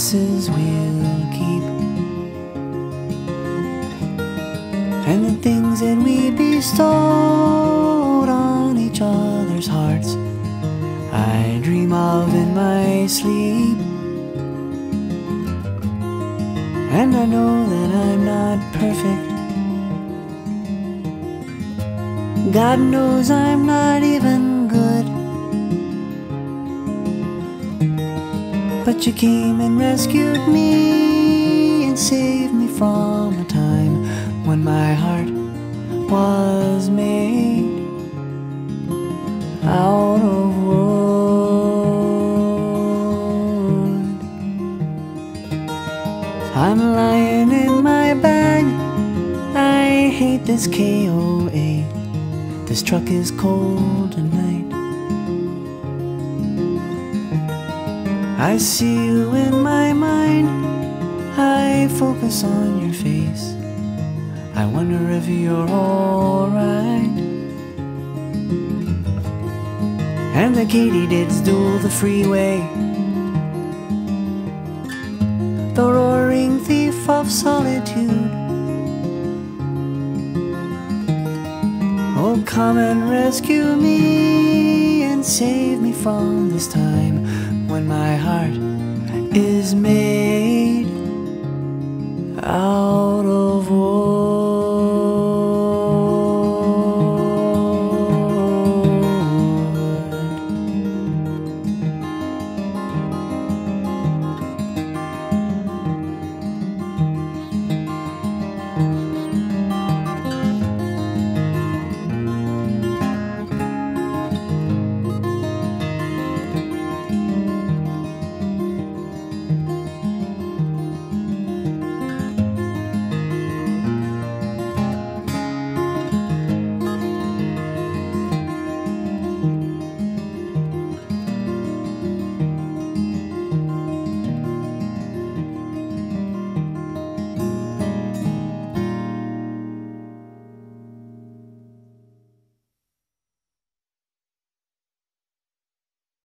promises we'll keep, and the things that we bestowed on each other's hearts, I dream of in my sleep. And I know that I'm not perfect, God knows I'm not even good, but you came and rescued me and saved me from a time when my heart was made out of wood. I'm lying in my bed, I hate this KOA, this truck is cold tonight. I see you in my mind, I focus on your face, I wonder if you're alright. And the katydids duel the freeway, the roaring thief of solitude. Oh, come and rescue me and save me from this time when my heart is made out.